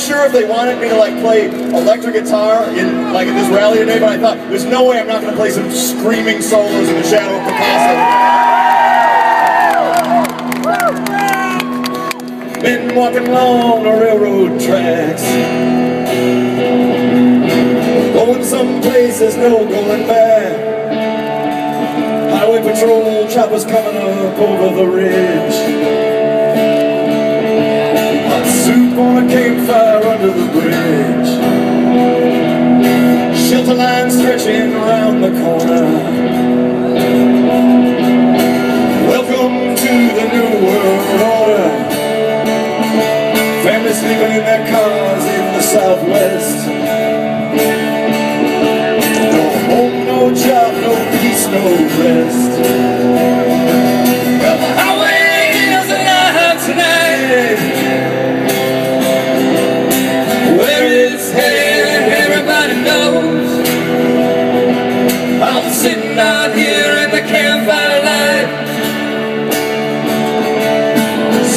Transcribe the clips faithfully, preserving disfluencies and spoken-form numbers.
sure if they wanted me to like play electric guitar in like at this rally today, but I thought there's no way I'm not going to play some screaming solos in the shadow of Capaso. Been walking along the railroad tracks, going someplace there's no going back. Highway patrol choppers coming up over the ridge. On a campfire under the bridge, shelter line stretching around the corner. Welcome to the new world order. Families sleeping in their cars in the Southwest. No home, no job, no peace, no rest.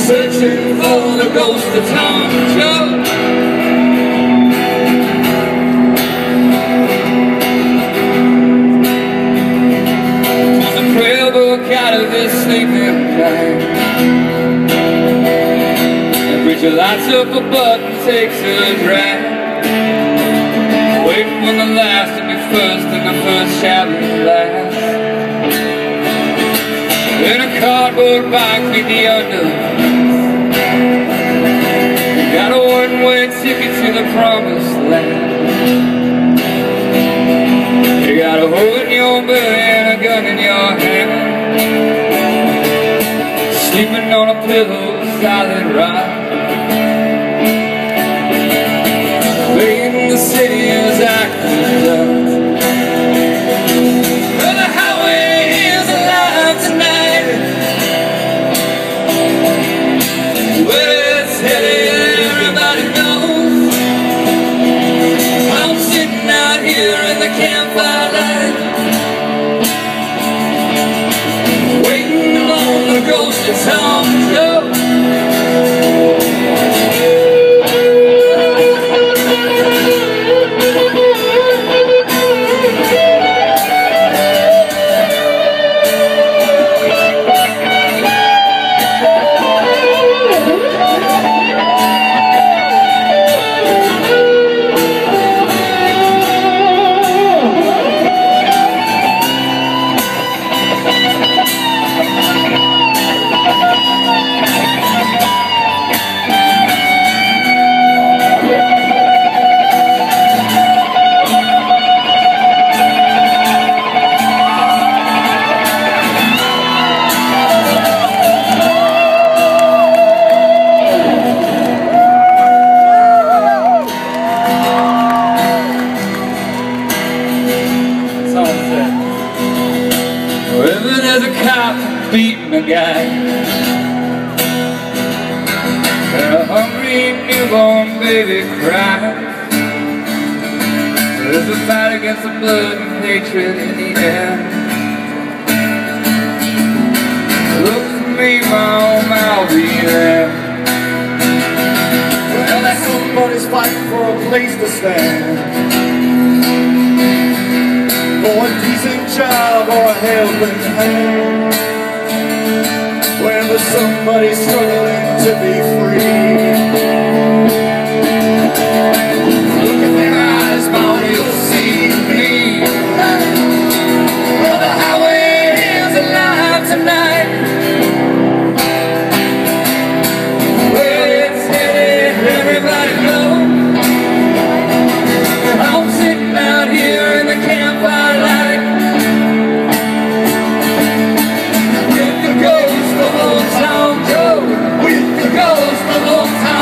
Searching for the ghost of Tom Joad. Pull the prayer book out of his sleeping bag, and preacher lights up a butt and takes a drag. Wait for the last to be first, and the first shall be last. In a cardboard box with the underlings, got a one-way ticket to the promised land. You got a hole in your belly and a gun in your hand, sleeping on a pillow of solid rock. Playing the city as I could love. Beating a guy, and a hungry newborn baby cries. There's a fight against the blood and hatred in the air. Look for me, Mom, I'll be there. Well, somebody's fighting for a place to stand, for a decent job or a helping hand. Whenever somebody's struggling to be free, look in their eyes, Mom, you'll see me. Well, the highway is alive tonight. Well, it's headed, everybody knows. I'm sitting out here in the campfire light. With the ghost of Tom Joad, with the ghost of Tom Joad.